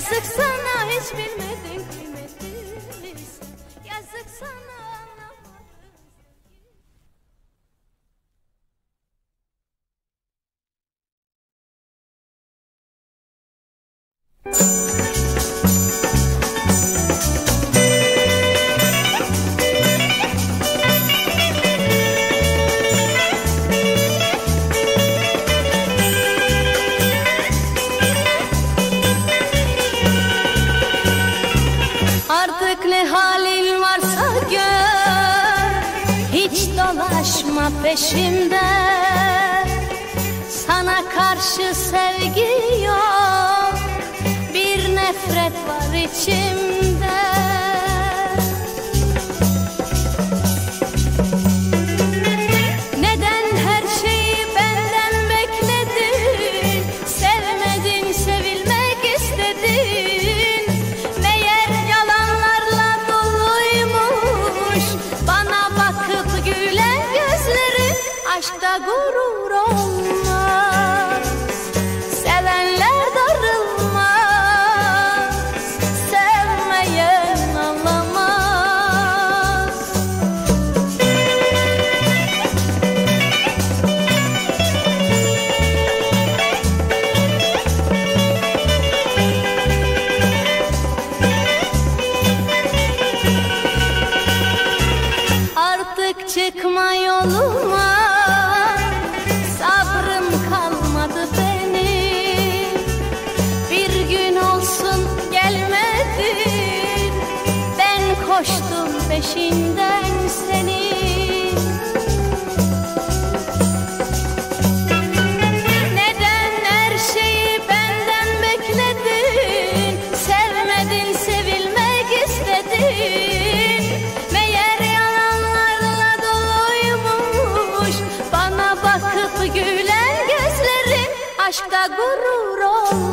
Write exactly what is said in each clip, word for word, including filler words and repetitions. Yazık sana, hiç bilmedin kıymetini. Yazık sana. Peşimde sana karşı sevgi yok, bir nefret var içimde. Neden her şeyi benden bekledin? Sevmedin, sevilmek istedin. Meğer yalanlarla doluymuş bana bakıp gülen gözleri. Aşkta gurur olmaz, sevenler darılmaz, sevmeyen anlamaz. Artık çıkma yoluma, koştum peşinden seni. Neden her şeyi benden bekledin? Sevmedin, sevilmek istedin. Meğer yalanlarla doluymuş bana bakıp gülen gözlerin. Aşkta gurur olmaz.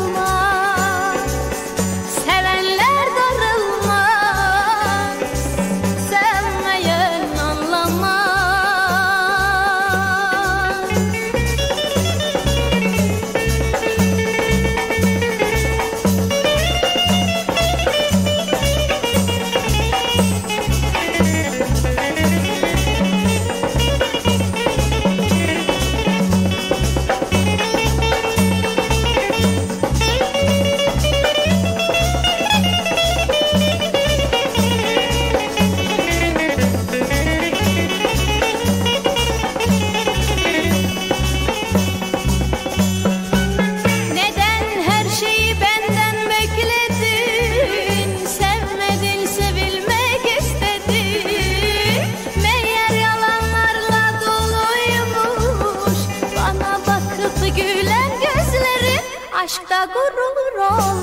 Aşkta gurur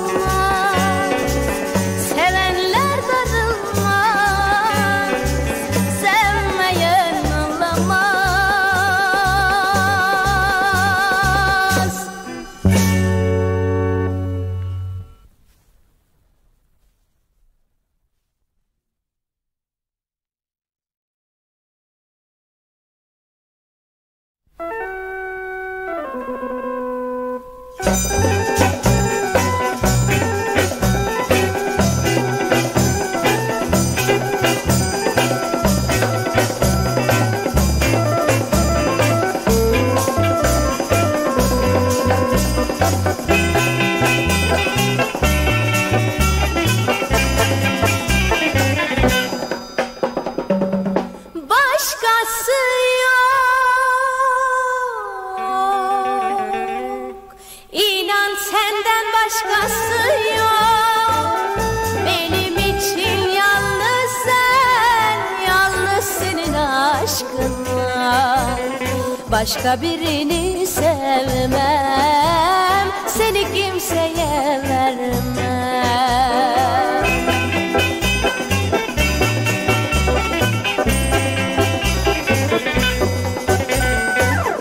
olmaz, sevenler darılmaz, sevmeyen anlamaz. Başka birini sevmem, seni kimseye vermem.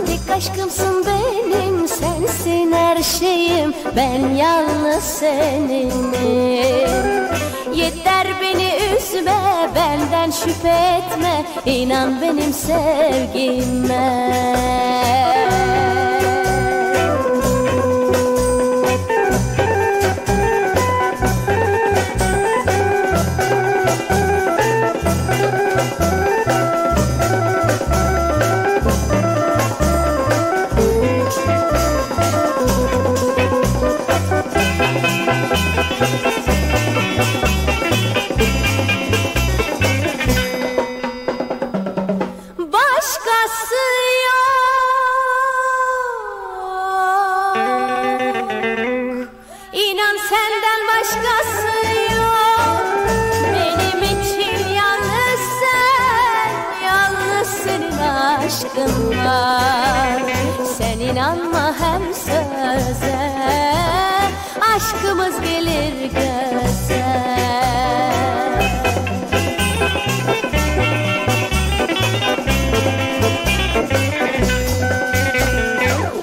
Tek aşkımsın benim, sensin her şeyim, ben yalnız seninim. Yeter beni üzme, benden şüphe etme, inan benim sevgime. Sen inanma hem söze, aşkımız gelir göze.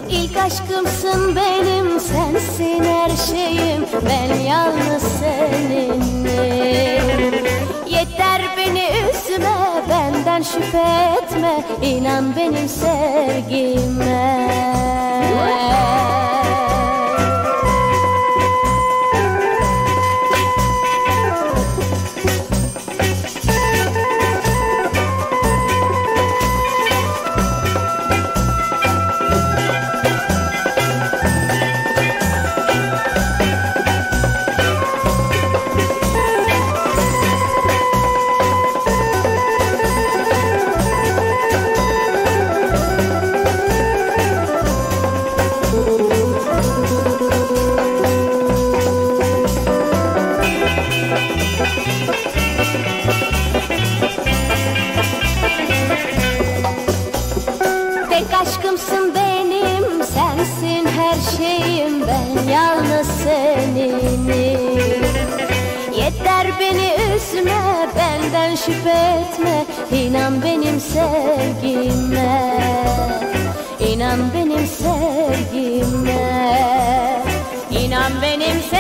İlk aşkımsın benim, sensin her şeyim, ben yalnız seninim. Yeter beni üzme, benden şüphe etme, inan benim sevgime. Aşkımsın benim, sensin her şeyim, ben yalnız seninim. Yeter beni üzme, benden şüphe etme, inan benim sevgime. İnan benim sevgime, inan benim sevgime.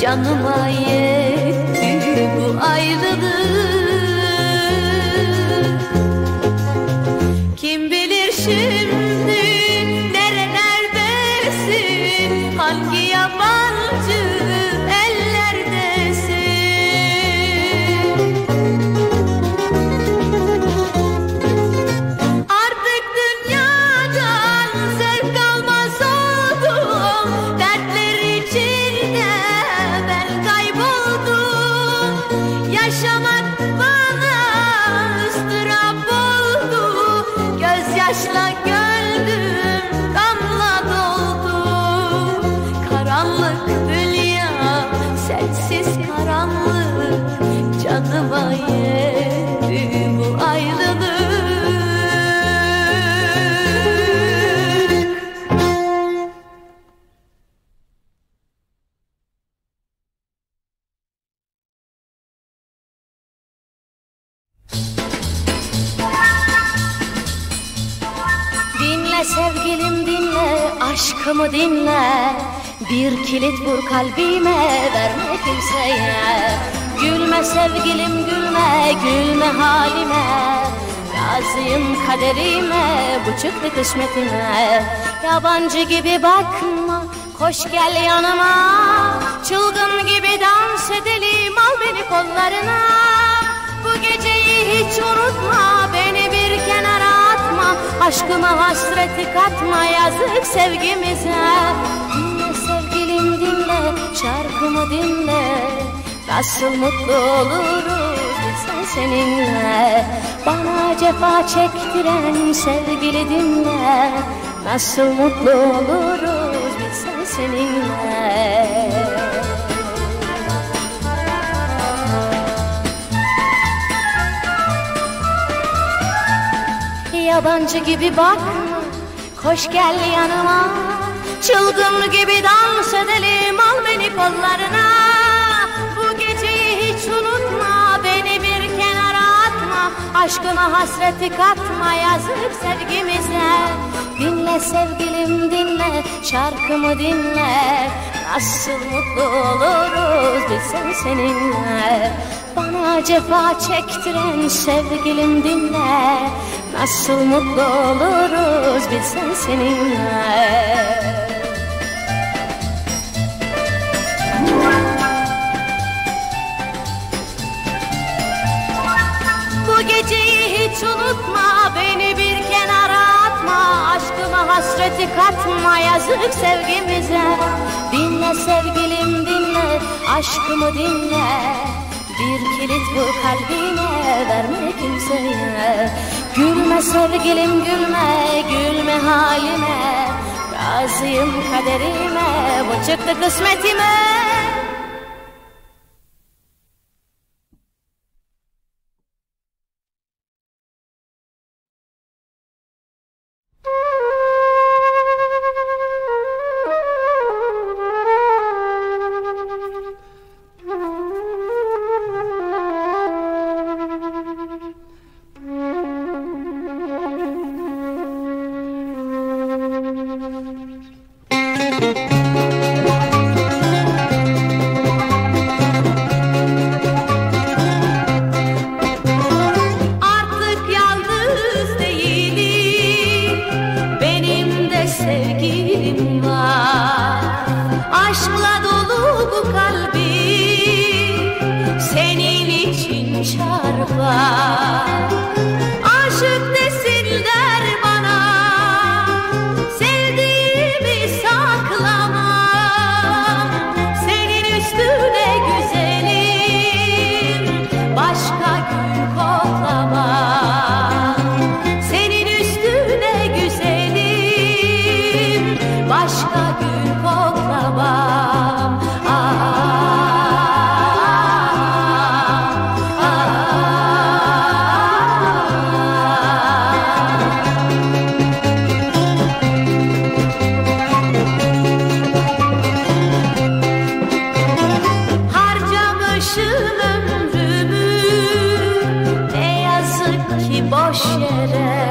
Canıma yetti bu ayrılık. Kim bilir şimdi nerelerdesin, hangi yabancı ellerdesin. Artık dünyadan zevk almaz oldum, dertler içinde yaşamak bana ıstırap oldu, gözyaşla gönlüm damla doldu. Karanlık dünya, sensiz karanlık, canıma yetti bu ayrılık. Sevgilim dinle, aşkımı dinle. Bir kilit vur kalbime, verme kimseye. Gülme sevgilim gülme, gülme halime. Razıyım kaderime, bu çıktı kısmetime. Yabancı gibi bakma, koş gel yanıma. Çılgın gibi dans edelim, al beni kollarına. Bu geceyi hiç unutma, beni bir kenara. Aşkıma hasreti katma, yazık sevgimize. Dinle sevgilim dinle, şarkımı dinle. Nasıl mutlu oluruz biz seninle. Bana cefa çektiren sevgili dinle. Nasıl mutlu oluruz biz seninle. Yabancı gibi bakma, koş gel yanıma. Çılgın gibi dans edelim, al beni kollarına. Bu geceyi hiç unutma, beni bir kenara atma. Aşkıma hasreti katma, yazık sevgimize. Dinle sevgilim dinle, şarkımı dinle. Nasıl mutlu oluruz biz seninle. Bana cefa çektiren sevgilim dinle. Nasıl mutlu oluruz biz seninle. Bu geceyi hiç unutma, beni bir kenara atma. Aşkıma hasreti katma, yazık sevgimize. Dinle sevgilim dinle, aşkımı dinle. Bir kilit vur kalbine, verme kimseye. Gülme sevgilim gülme, gülme halime. Razıyım kaderime, bu çıktı kısmetime. Yaşım ömrümü ne yazık ki boş yere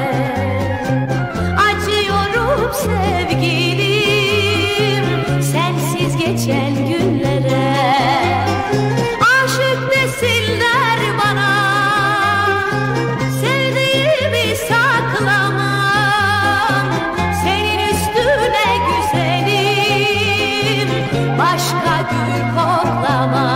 acıyorum sevgilim, sensiz geçen günlere. Aşık nesiller bana sevdiğimi saklamam, senin üstüne güzelim başka gül koklamam.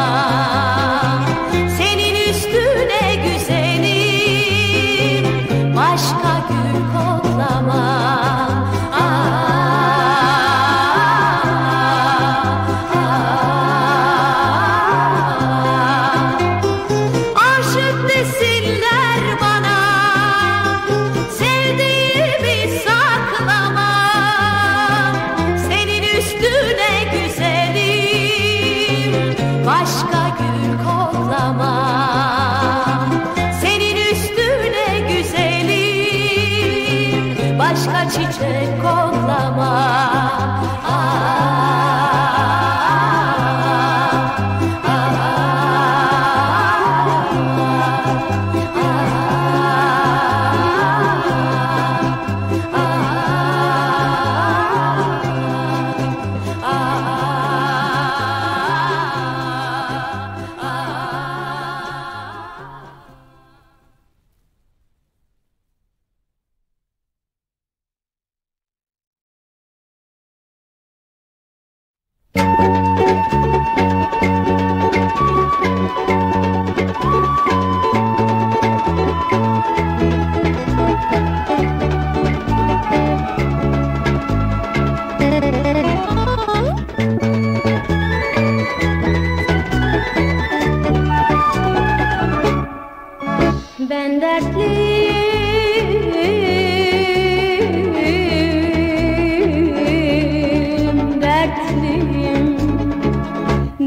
Başka çiçek koklama.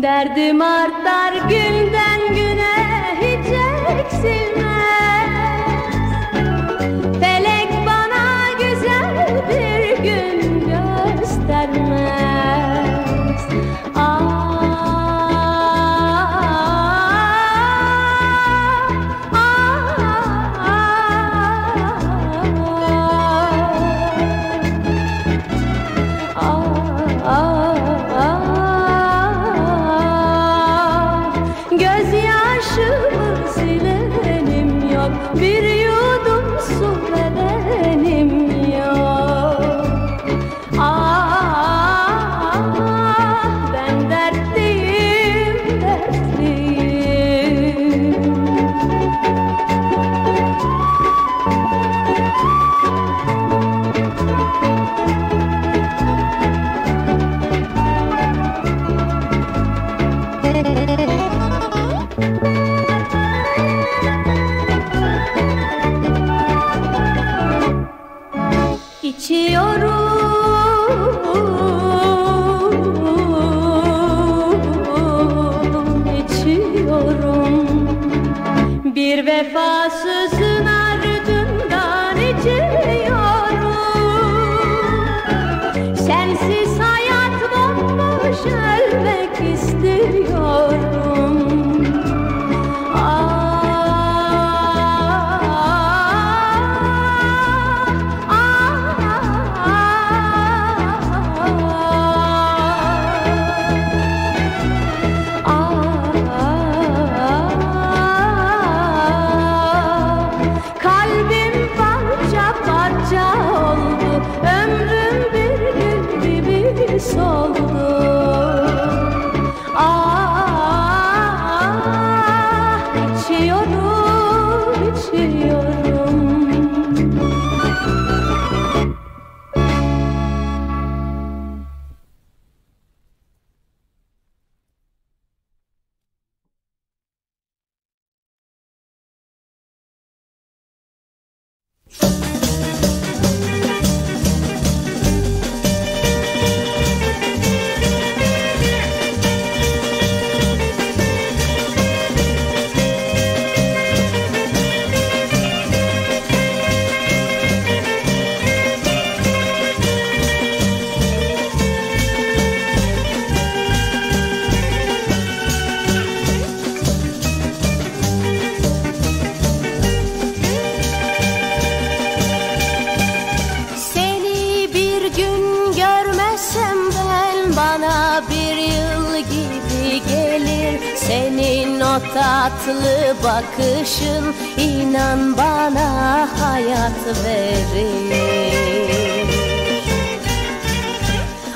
Derdim artar günden güne, hiç eksilmez. Felek bana güzel bir gün göstermez. Ah, ah, ah, ah. Bir yudum su verenim yok. Ah, ben dertliyim, dertliyim. Müzik o tatlı bakışın, inan bana hayat verir.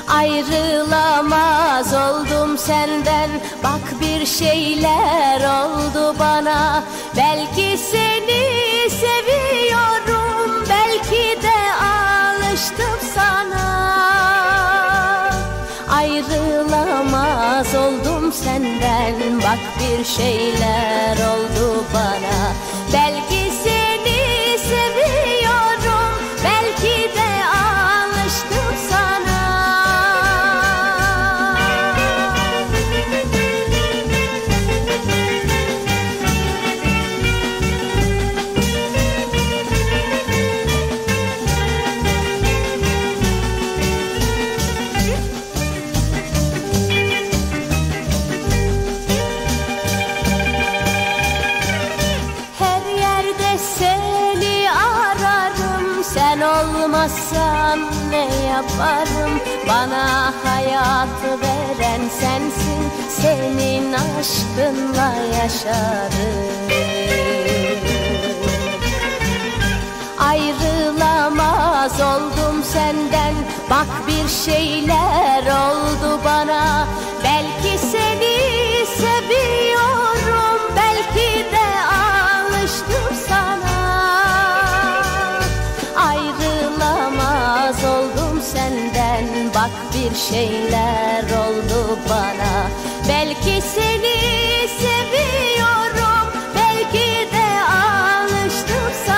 Ayrılamaz oldum senden, bak bir şeyler oldu bana. Belki seni seviyorum, belki de alıştım sana. Ayrılamaz oldum senden, bak bir şeyler oldu bana. Belki seni seviyorum, belki de alıştım sana. Olmazsan ne yaparım? Bana hayatı veren sensin, senin aşkınla yaşarım. Ayrılamaz oldum senden, bak bir şeyler oldu bana. Belki seni seviyorum, belki de alıştım sana. Ayrılamaz oldum senden, bak bir şeyler oldu bana. Belki seni seviyorum, belki de alıştım sana.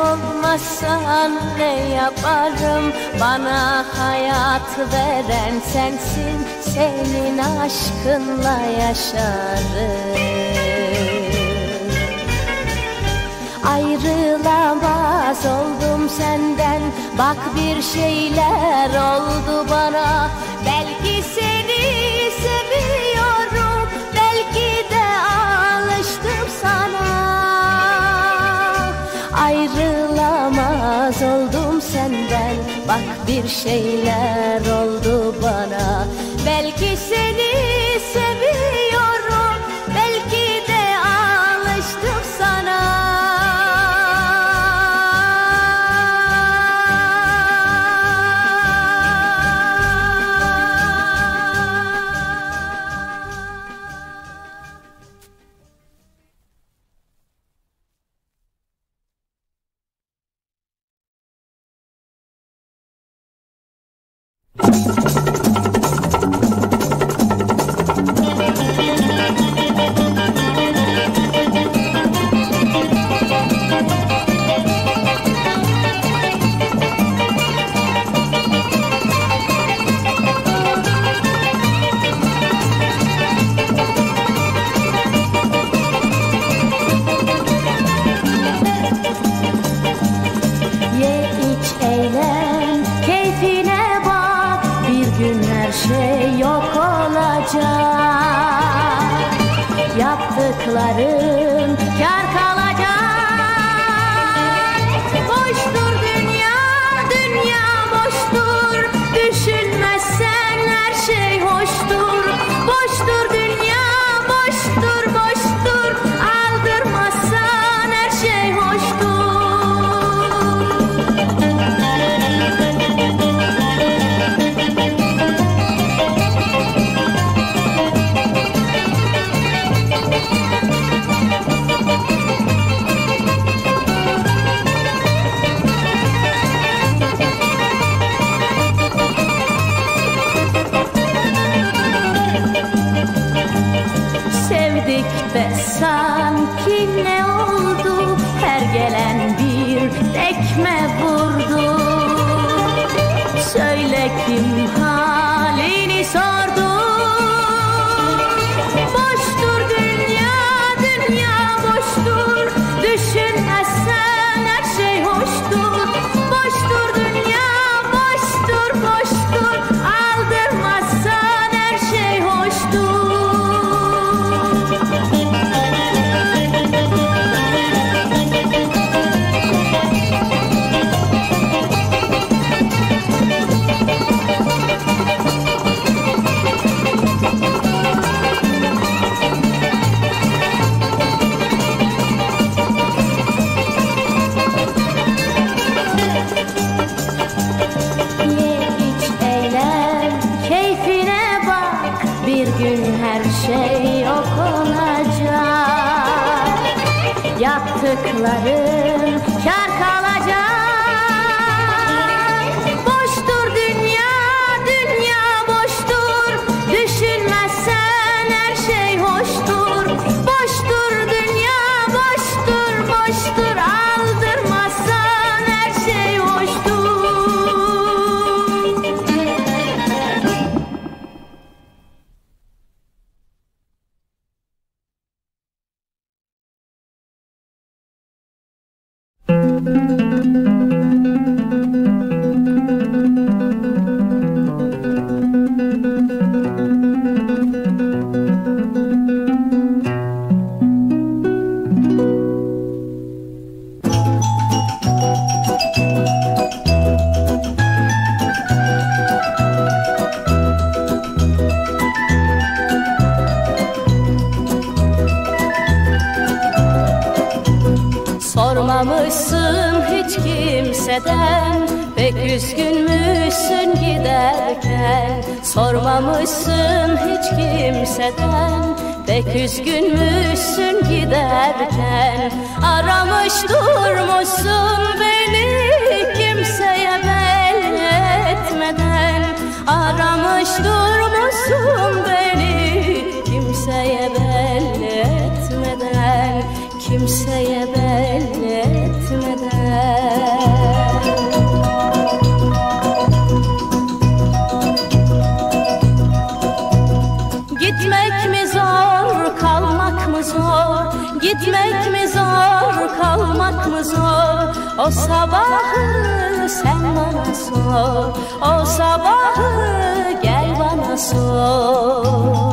Olmazsan ne yaparım? Bana hayat veren sensin, senin aşkınla yaşarım. Ayrılamaz oldum senden, bak bir şeyler oldu bana. Belki seni seviyorum, belki de alıştım sana. Ayrılamaz oldum senden, bak bir şeyler oldu bana. Belki seni seviyorum, belki de alıştım sana. Yaptıkların kâr kalacak. Boştur dünya, dünya boştur. Düşünmezsen her şey hoştur. Boştur dünya, boştur, boştur. Aldırmazsan her şey hoştur. Ve sanki ne oldu? Her gelen bir tekme vurdu. Söyle kim halini sordu? Boştur dünya, dünya boştur. Düşünmezsen yaptıkların kâr kalacak. Boştur dünya, dünya boştur. Düşünmezsen her şey hoştur. Boştur dünya, boştur, boştur. Aldırmazsan her şey hoştur. Sormamışsın hiç kimseden, pek üzgünmüşsün giderken. Sormamışsın hiç kimseden, pek üzgünmüşsün giderken. Aramış durmuşsun beni kimseye belli etmeden. Aramış durmuşsun beni kimseye belli etmeden. Kimseye belli etmeden. Gitmek mi zor, kalmak mı zor? Gitmek mi zor, kalmak mı zor? O sabahı sen bana sor. O sabahı gel bana sor.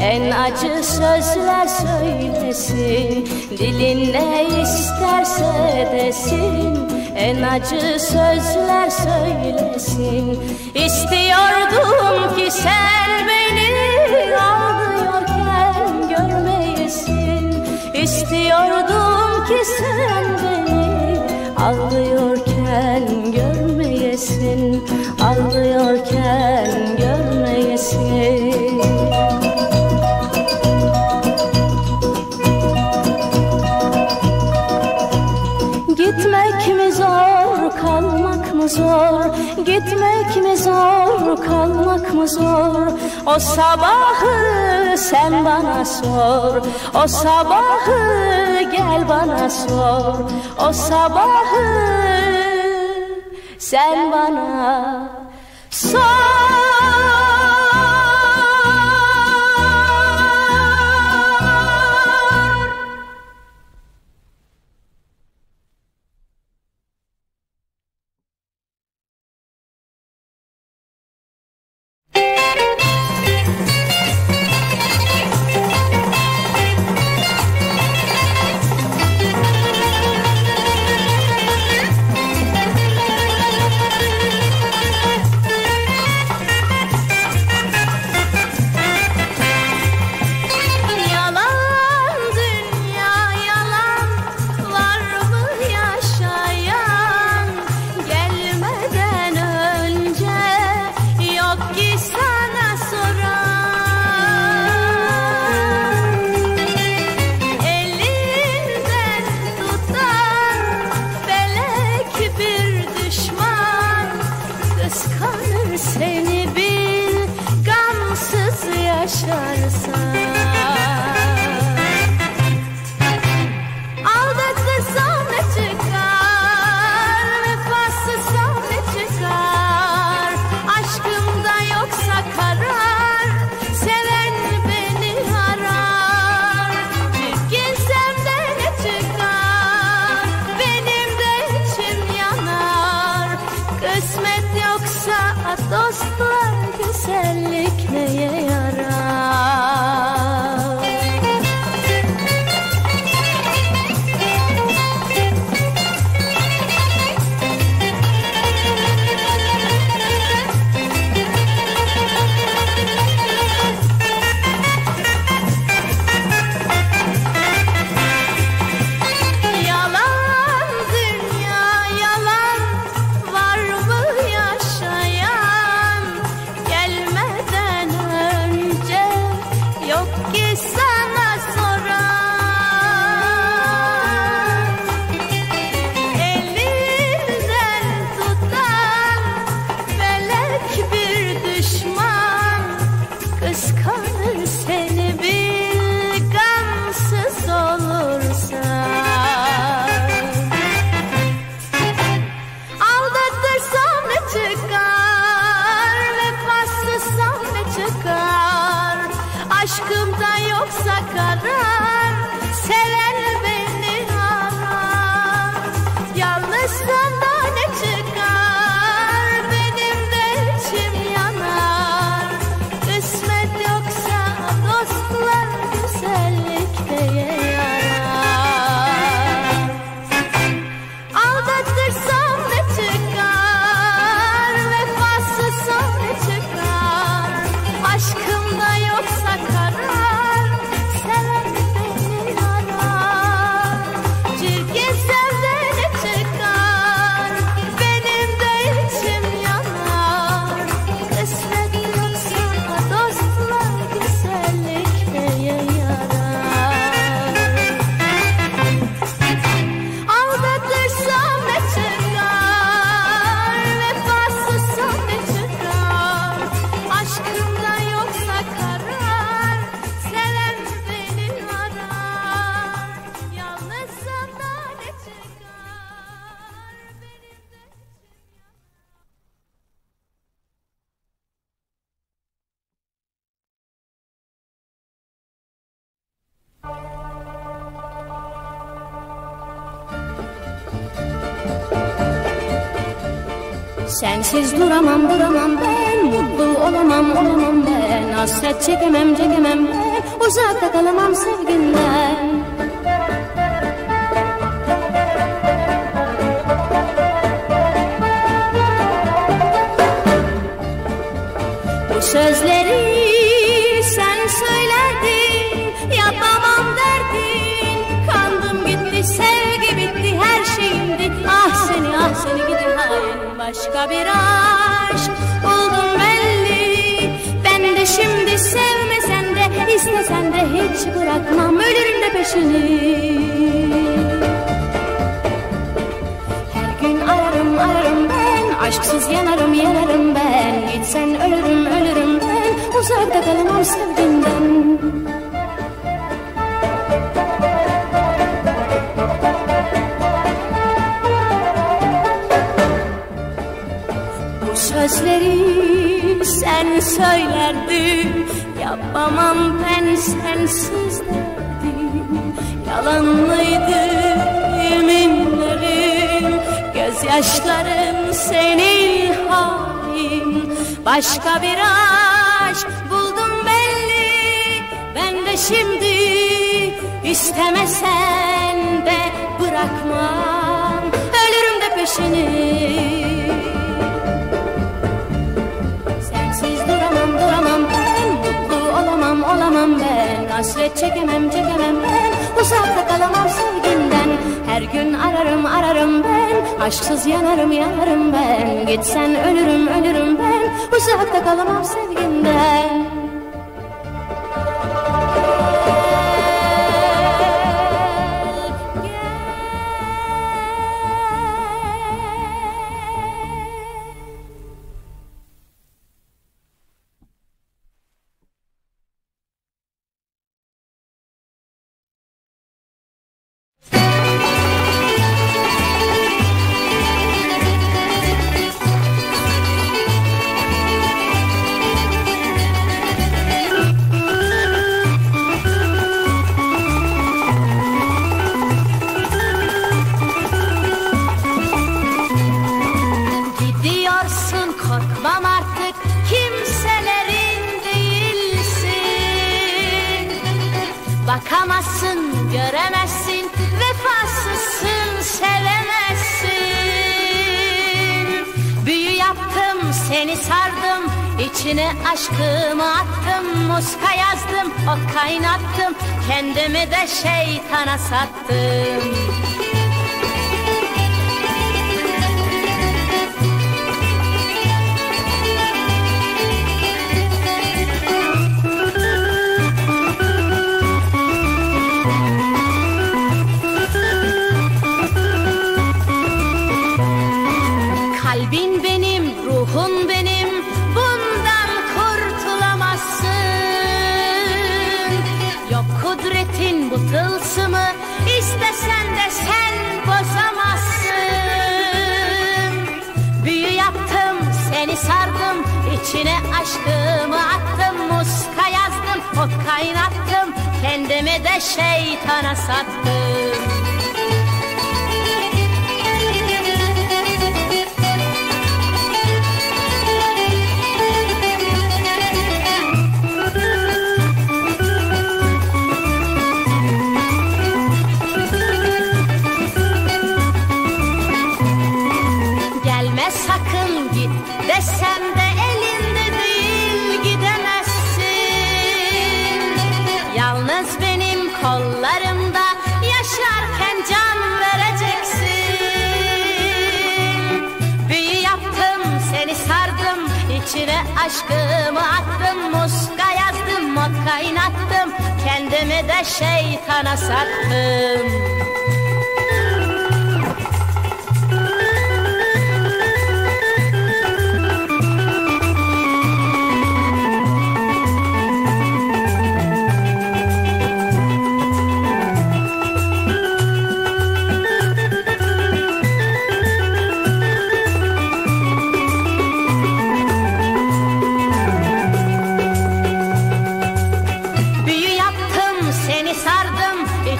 En acı sözler söylesin, dilin ne isterse desin. En acı sözler söylesin. İstiyordum ki sen beni ağlıyorken görmeyesin. İstiyordum ki sen beni ağlıyorken görmeyesin. Ağlıyorken görmeyesin. Gitmek mi zor, kalmak mı zor? Gitmek mi zor, kalmak mı zor? O sabahı sen bana sor. O sabahı gel bana sor. O sabahı sen bana sor. Sensiz duramam duramam ben, mutlu olamam olamam ben, hasret çekemem çekemem ben, uzakta kalamam sevginden. Bu sözleri sen söylerdin, yapamam derdin, kandım gitti, sevgi bitti, her şeyimdi, ah seni ah seni gidi hain. Başka bir aşk buldum belli, ben de şimdi sevmesen de istesen de hiç bırakmam, ölürüm de peşini. Her gün ararım ararım ben, aşksız yanarım yanarım ben, gitsen ölürüm ölürüm ben, uzakta kalamam sevdiğimden. Sözleri sen söylerdin, yapamam ben sensiz derdim. Yalan mıydı yeminlerim, gözyaşlarım senin halin? Başka bir aşk buldum belli, ben de şimdi istemesen de bırakmam, ölürüm de peşini. Hasret çekemem çekemem ben, uzakta kalamam sevginden. Her gün ararım ararım ben, aşksız yanarım yanarım ben, gitsen ölürüm ölürüm ben, uzakta kalamam sevginden. Sattım. Kalbin benim, ruhun benim, bundan kurtulamazsın. Yok kudretin bu tılsımı, İstesen de sen bozamazsın. Büyü yaptım, seni sardım, içine aşkımı attım, muska yazdım, o kaynattım, kendimi de şeytana sattım. Desem de elinde değil, gidemezsin. Yalnız benim kollarımda yaşarken can vereceksin. Büyü yaptım, seni sardım, içine aşkımı attım, muska yazdım, motka inattım, kendimi de şeytana sattım.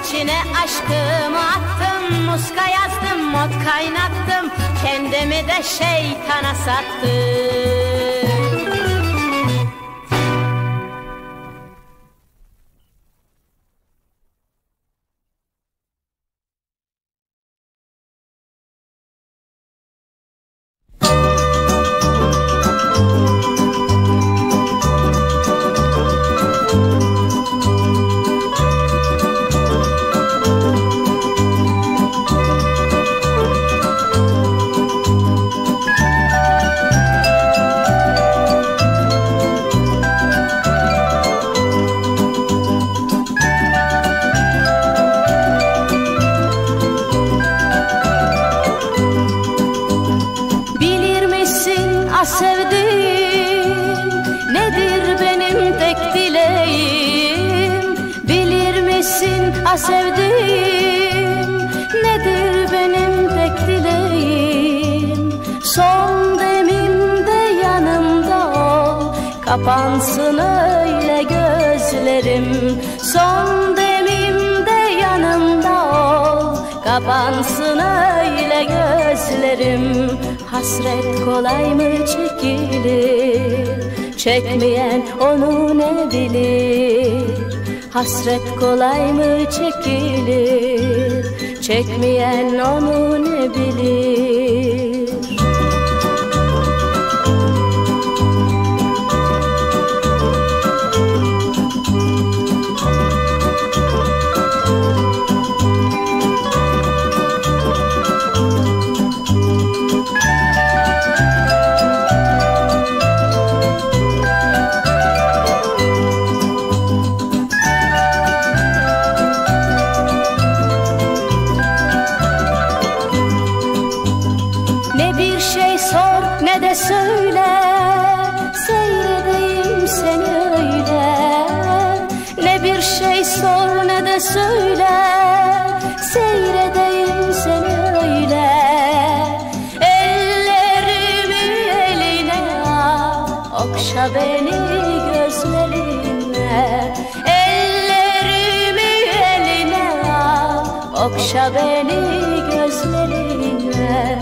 İçine aşkımı attım, muska yazdım, mot kaynattım, kendimi de şeytana sattım. Kapansın öyle gözlerim, son demimde yanımda ol. Kapansın öyle gözlerim. Hasret kolay mı çekilir? Çekmeyen onu ne bilir? Hasret kolay mı çekilir? Çekmeyen onu ne bilir? Okşa beni gözlerinle.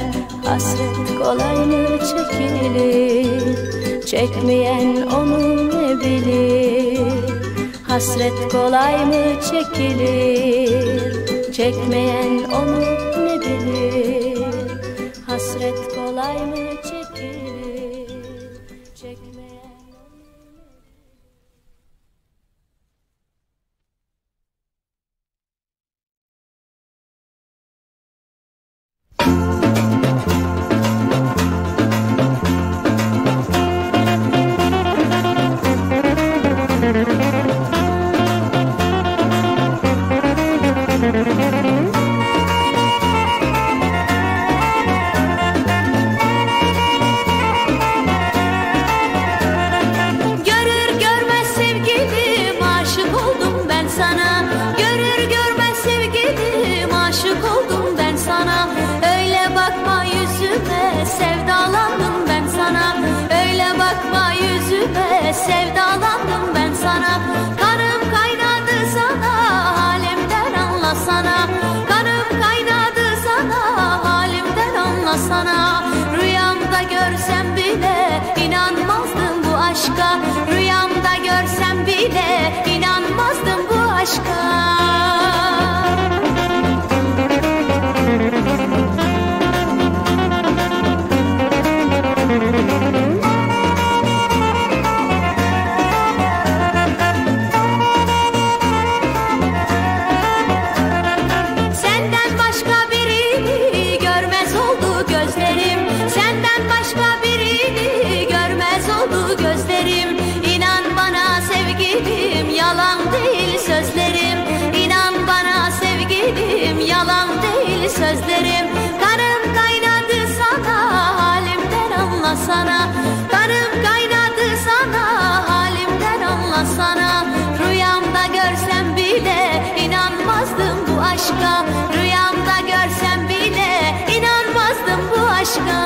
Hasret kolay mı çekilir? Çekmeyen onu ne bilir? Hasret kolay mı çekilir? Çekmeyen onu ne bilir? Hasret kolay mı çekilir? Çekmeyen sevdalandım ben sana. Kanım kaynadı sana, halimden anlasana. Kanım kaynadı sana, halimden anlasana. Rüyamda görsem bile inanmazdım bu aşka. Rüyamda görsem bile inanmazdım bu aşka. Sözlerim kanım kaynadı sana, halimden anlasana. Kanım kaynadı sana, halimden anlasana. Rüyamda görsem bile inanmazdım bu aşka. Rüyamda görsem bile inanmazdım bu aşka.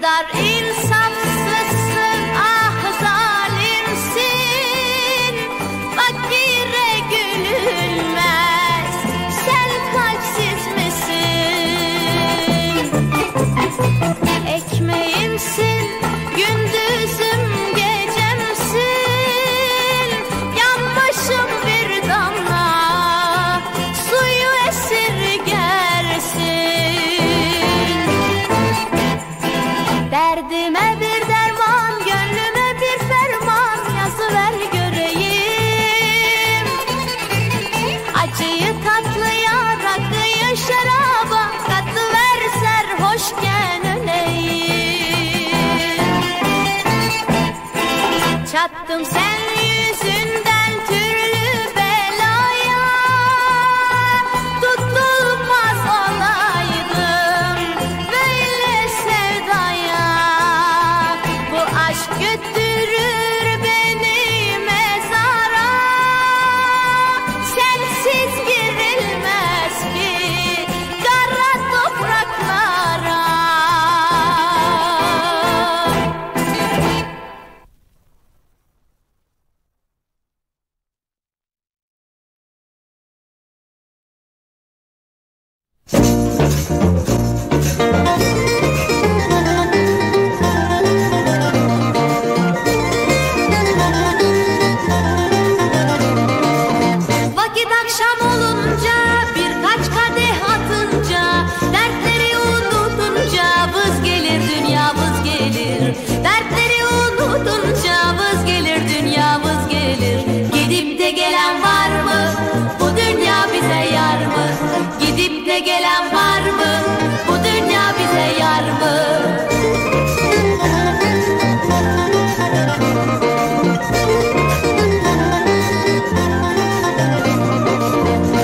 kadar insafsızsın, ah zalimsin. Fakire gülünmez, sen kalpsiz misin? Ekmeğimsin, gündüzüm gecemsin. Yan başım bir damla, suyu esirgersin. Derdime bir derman, gönlüme bir ferman, yazıver göreyim. Acıyı tatlıya, rakıyı şaraba, katıver serhoşken öleyim. Çattım sen yüzünden türlü belaya, tutulmaz olaydım böyle sevdaya. Bu aşk götürür beni mezara, sensiz girilmez ki kara topraklara. Vakit akşam olunca, birkaç kadeh atınca, dertleri unutunca vız gelir dünya vız gelir. Dertleri unutunca vız gelir dünya vız gelir. Gidip de gelen var mı? Bu dünya bize yar mı? Gidip de gelen var mı? Bu dünya bize yar mı?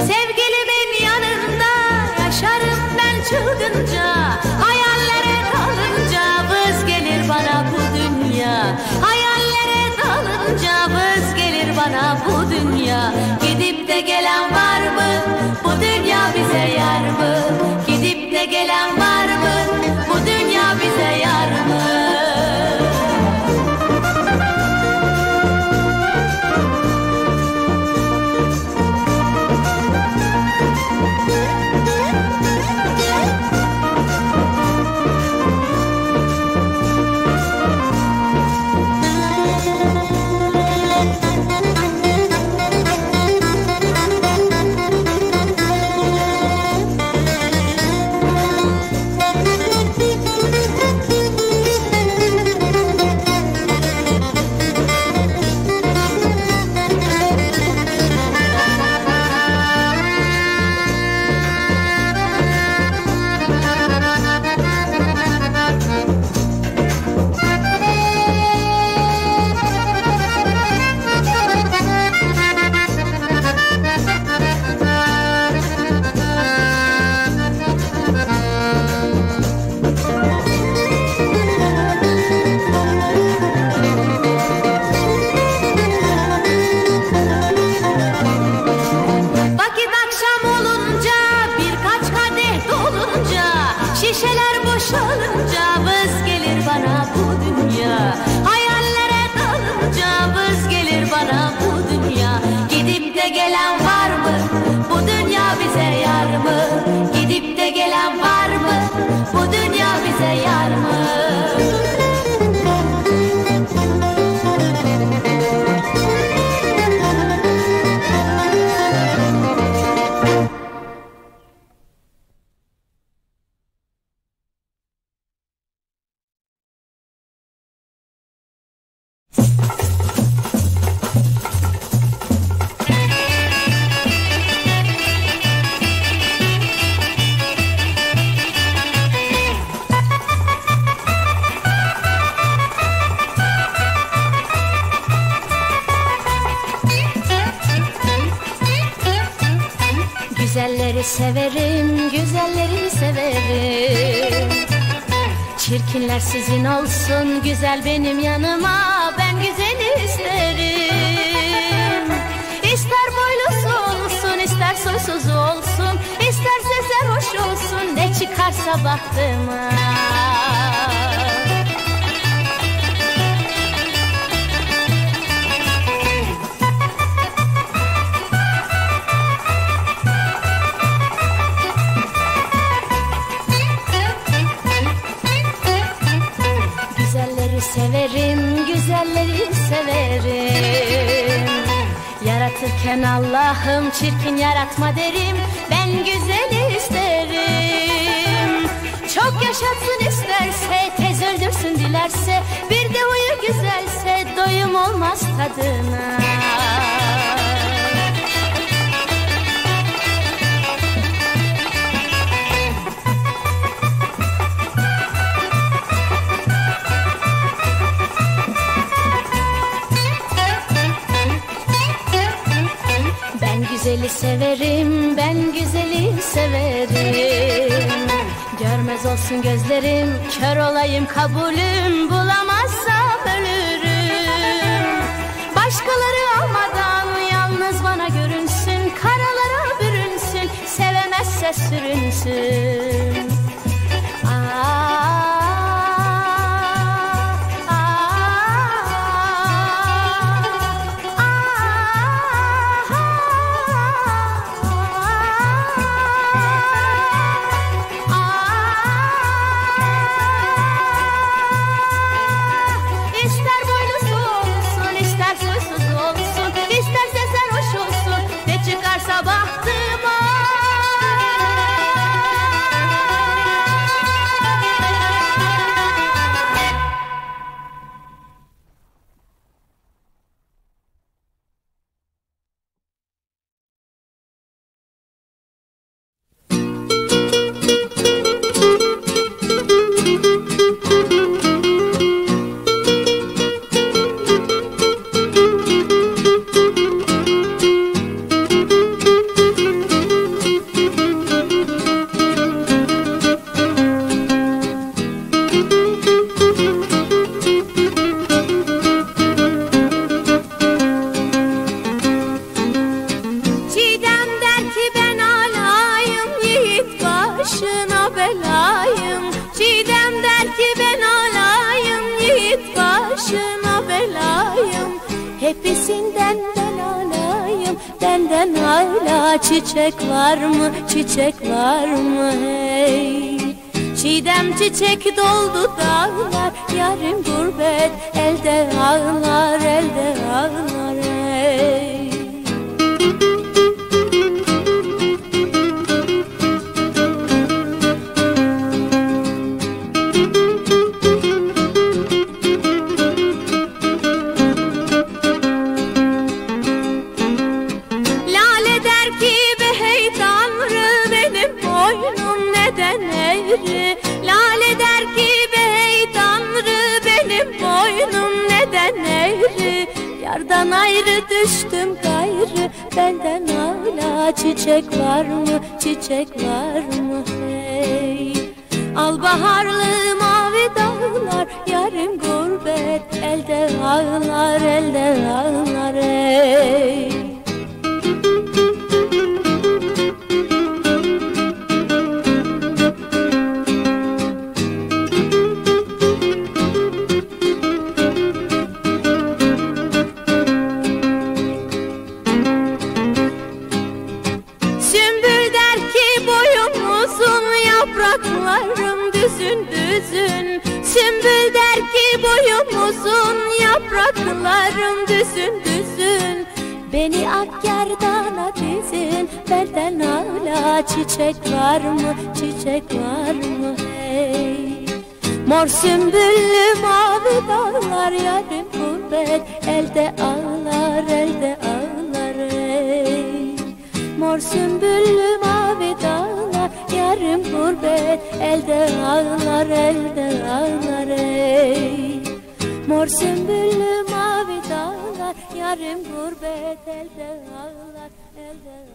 Sevgilimin yanında yaşarım ben çılgınca, hayallere dalınca vız gelir bana bu dünya. Hayallere dalınca vız gelir bana bu dünya. Gidip de gelen var mı? Bu dünya bize yar mı? Gidip de gelen var mı? Bu dünya bize yar mı? Vakit akşam olunca, birkaç kadeh dolunca, şişeler boşalınca vız gelir bana bu dünya. Hayallere dalınca vız gelir bana bu dünya. Gidip de gelen var mı? Bu dünya bize yar mı? Gidip de gelen var mı? Bu dünya bize yar mı? Güzelleri severim, güzelleri severim. Çirkinler sizin olsun, güzel benim yanıma, ben güzeli isterim. İster boylusu olsun, ister soysuz olsun, isterse serhoş olsun, ne çıkarsa bahtıma. Severim, güzelleri severim. Yaratırken Allah'ım çirkin yaratma derim. Ben güzeli isterim. Çok yaşatsın isterse, tez öldürsün dilerse. Bir de huyu güzelse, doyum olmaz tadına. Güzeli severim, ben güzeli severim. Görmez olsun gözlerim, kör olayım kabulüm. Bulamazsam ölürüm. Başkaları almadan yalnız bana görünsün. Karalara bürünsün, sevemezse sürünsün. Aa, çiçek var mı, çiçek var mı hey? Çiğdem çiçek doldu dağlar, yarim gurbet elde ağlar, elde ağlar hey. Yardan ayrı düştüm gayrı, benden hala çiçek var mı, çiçek var mı hey? Al baharlı mavi dağlar, yarim gurbet elde ağlar, elde ağlar hey. Sümbül der ki boyum uzun, yapraklarım düzün düzün. Beni ak yerdana dizin, benden hala çiçek var mı, çiçek var mı hey? Mor sümbüllü mavi dağlar, yarim gurbet elde ağlar, elde ağlar hey. Mor sümbüllü mavi dağlar, yarim gurbet elde ağlar, elde ağlar ey. Mor sümbüllü mavi dağlar, yarim gurbet elde ağlar, elde ağlar.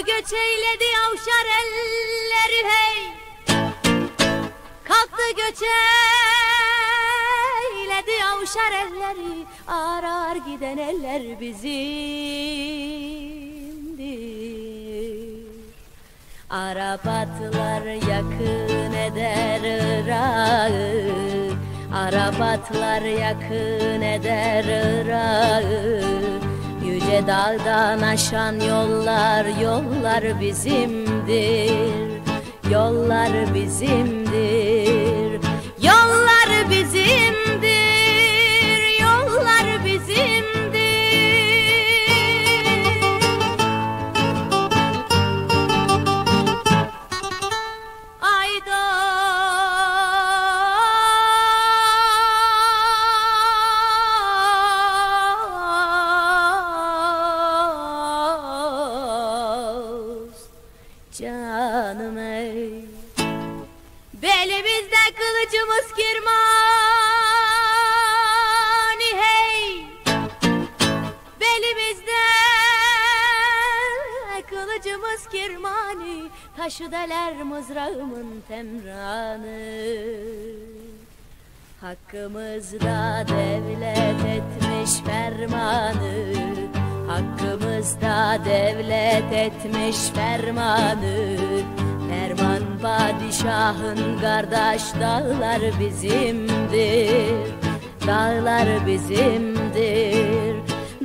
göç eyledi avşar elleri hey. Kalktı göç eyledi avşar elleri, arar giden eller bizimdir. Arabatlar yakın eder Irak'ı, Arabatlar yakın eder Irak'ı. Yüce dağdan aşan yollar, yollar bizimdir. Yollar bizimdir. Yollar bizimdir. Yollar bizimdir. Ayda canım ey. Belimizde kılıcımız kirmani hey. Belimizde kılıcımız kirmani, taşı deler mızrağımın temranı. Hakkımızda devlet etmiş fermanı, hakkımızda devlet etmiş fermanı. Ferman padişahın kardeş, dağlar bizimdir. Dağlar bizimdir.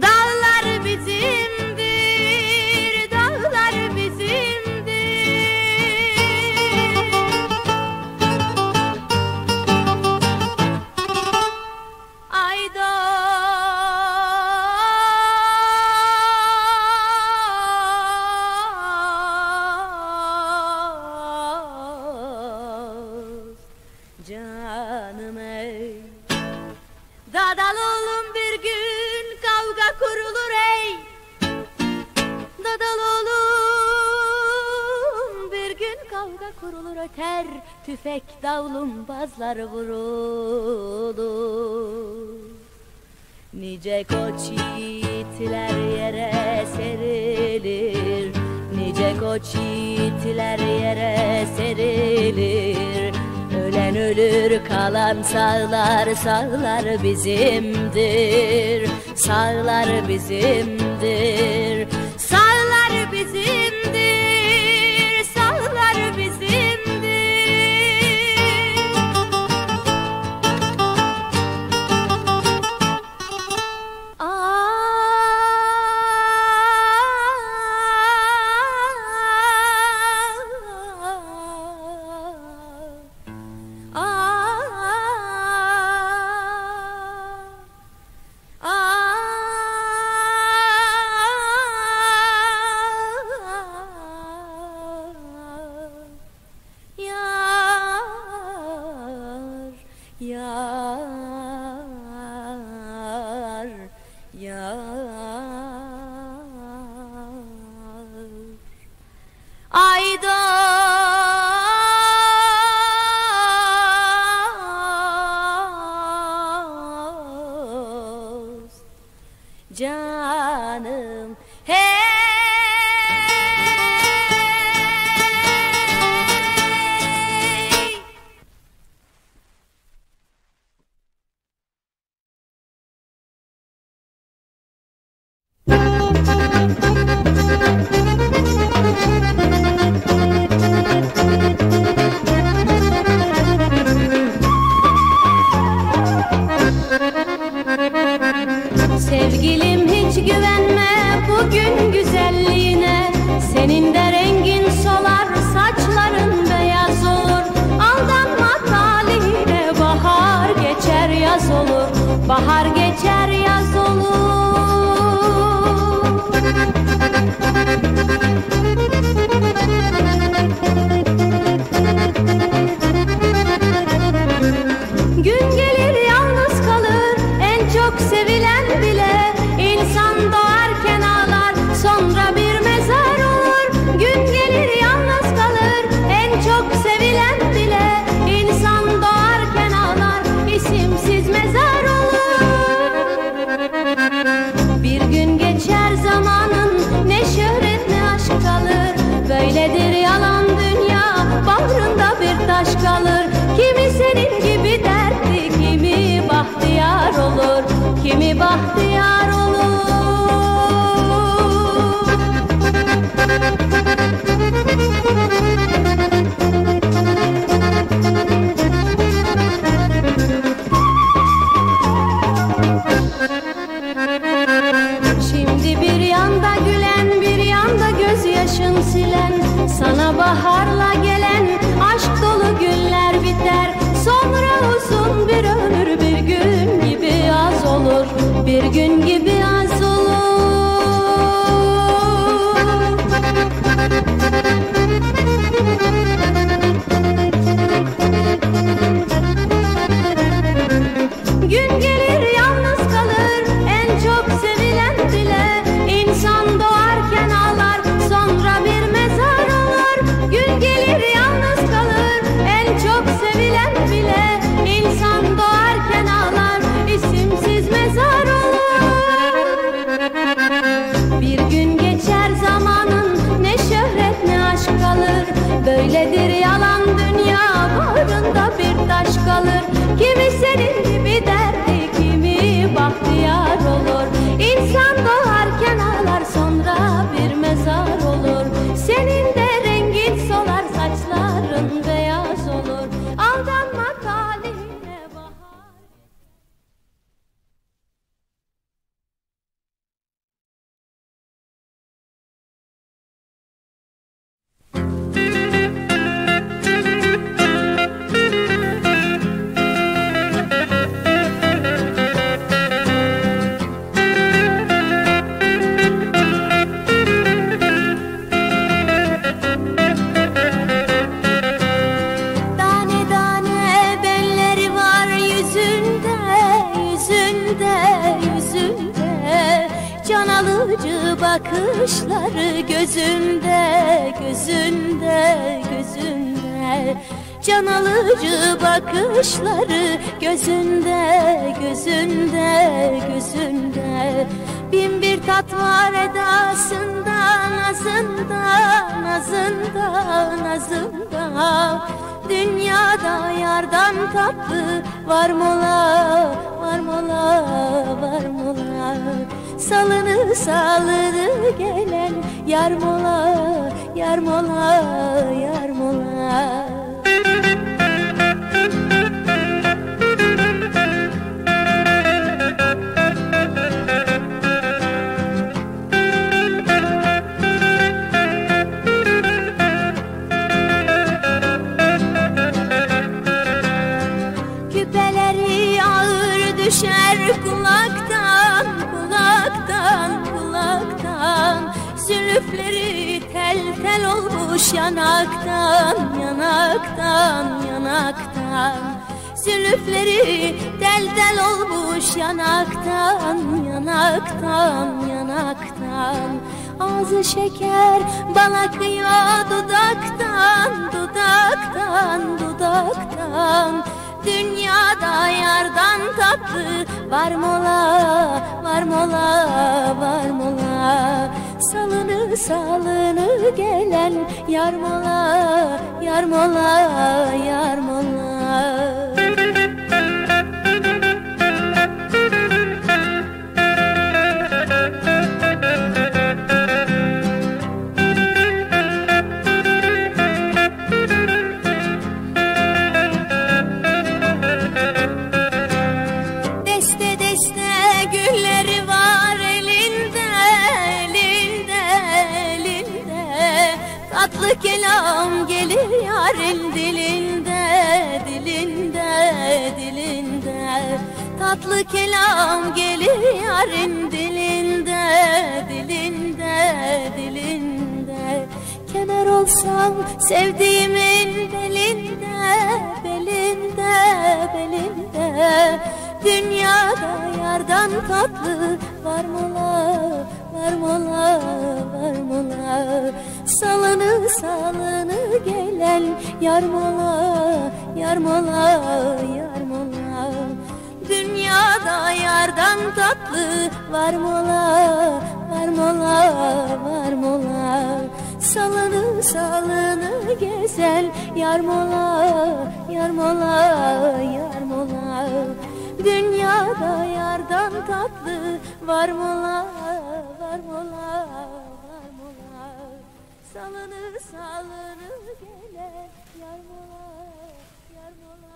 Dağlar bizimdir. Dağlar bizimdir. Ayda canım ey. Dadal oğlum bir gün kavga kurulur ey. Dadal oğlum bir gün kavga kurulur, öter tüfek davlum bazlar vurulur. Nice koç yiğitler yere serilir, nice koç yiğitler yere serilir. Ölen ölür, kalan sağlar, sağlar bizimdir. Sağlar bizimdir. Sağlar bizimdir. Sağlar bizimdir. Aa, yar, yar. Ayda canım hey. Sevgilim hiç güvenme bugün güzelliğine, senin de rengin solar, saçların beyaz olur. Aldanma talihine, bahar geçer yaz olur. Bahar geçer yaz olur. Gün gelir yalnız kalır en çok sevilen bile. İnsan doğarken ağlar sonra bir mezar olur. Gün gelir yalnız kalır en çok sevilen bile. İnsan doğarken ağlar isimsiz mezar olur. Dünyada yardan tatlı var mı la, var mı la, var mı la? Salını salını gele yar mı la, yar mı la?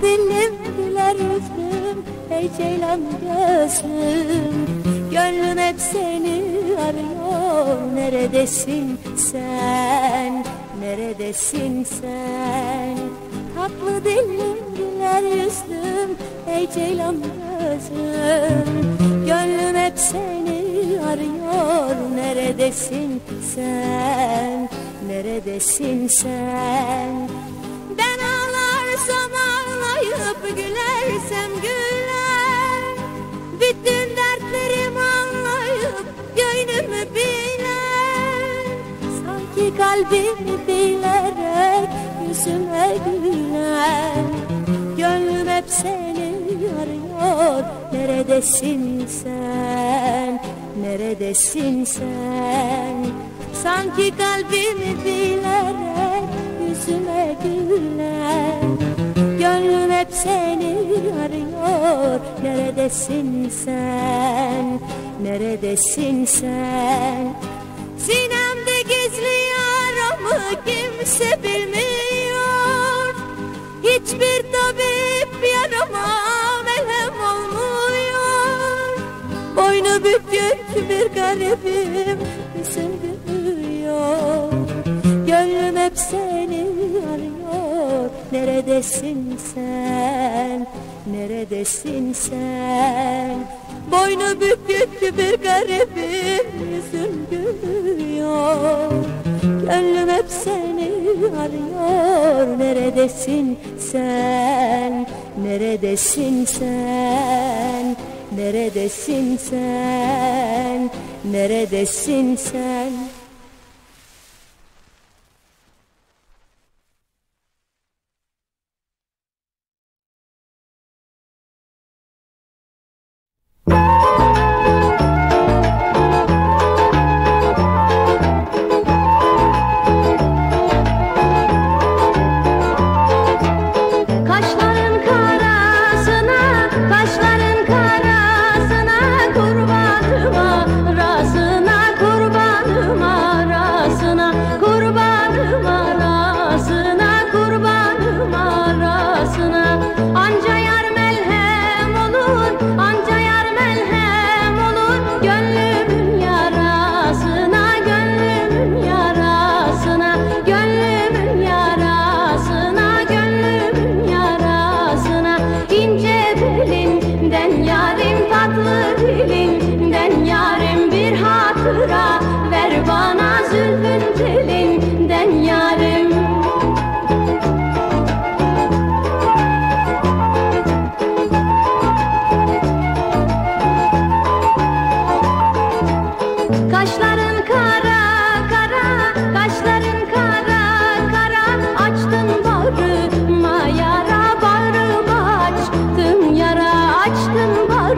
Dillimdiler üzdüm, ey ceylan gözlüm. Gönlüm hep seni arıyor. Neredesin sen, neredesin sen? Tatlı dillimdiler üzdüm, ey ceylan gözlüm. Gönlüm hep seni arıyor. Neredesin sen, neredesin sen? Ben ağlarsam ağlayıp gülersem güler, bütün dertlerim anlayıp gönlümü biler. Sanki kalbimi bilerek yüzüme güler. Gönlüm hep seni arıyor. Neredesin sen, neredesin sen? Sanki kalbimi bilerek yüzüme güler. Gönlüm hep seni arıyor. Neredesin sen, neredesin sen? Sinemde gizli yaramı kimse bilmiyor. Hiçbir tabip yarama merhem olmuyor. Boynu bükük bir garibim, üzüldüm. Gönlüm hep seni arıyor. Neredesin sen, neredesin sen? Boynu bükük bir garibim, yüzüm gülüyor. Gönlüm hep seni arıyor. Neredesin sen, neredesin sen? Neredesin sen, neredesin sen? Açtım bağrıma yara, bağrıma açtım yara, açtım bağrıma.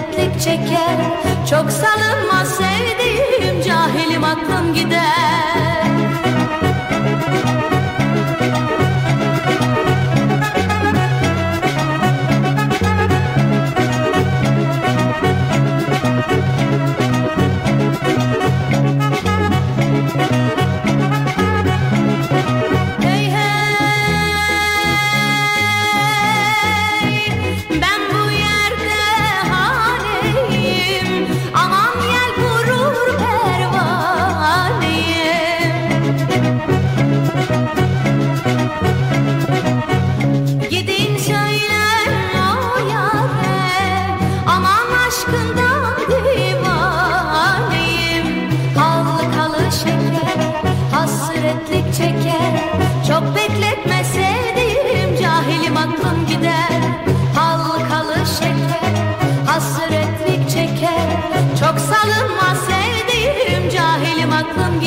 dertlik çeker. Çok salınma sevdiğim, cahilim aklım gider. Çok salınma sevdiğim, cahilim aklım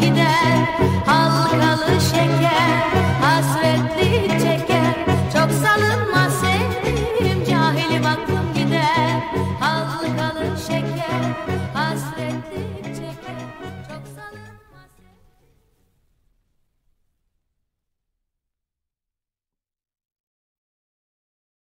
gider. Allah